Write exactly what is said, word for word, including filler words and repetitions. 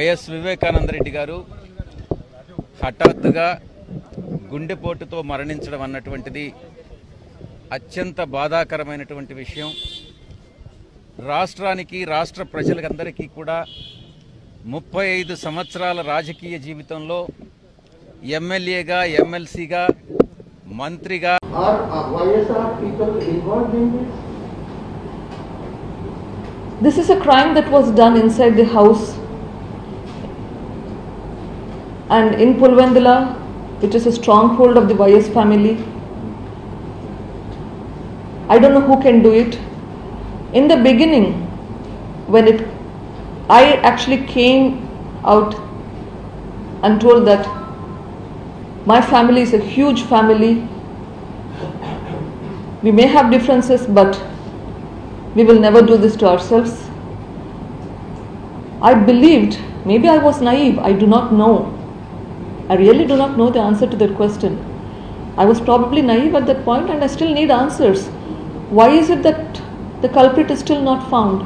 YS Vivekananda Reddy गारू హఠాత్తుగా గుండెపోటుతో మరణించడం అన్నటువంటిది అత్యంత బాధాకరమైనటువంటి విషయం। రాష్ట్రానికి రాష్ట్ర ప్రజలందరికీ కూడా ముప్పై ఐదు సంవత్సరాల రాజకీయ జీవితంలో ఎమ్మెల్యేగా ఎమ్మెల్సీగా మంత్రిగా This is a crime that was done inside the house and in Pulwandla, which is a stronghold of the Vyas family. I don't know who can do it. In the beginning, when it I actually came out and told that my family is a huge family, we may have differences but we will never do this to ourselves. I believed, maybe I was naive, I do not know, I really do not know the answer to that question. I was probably naive at that point and I still need answers. Why is it that the culprit is still not found?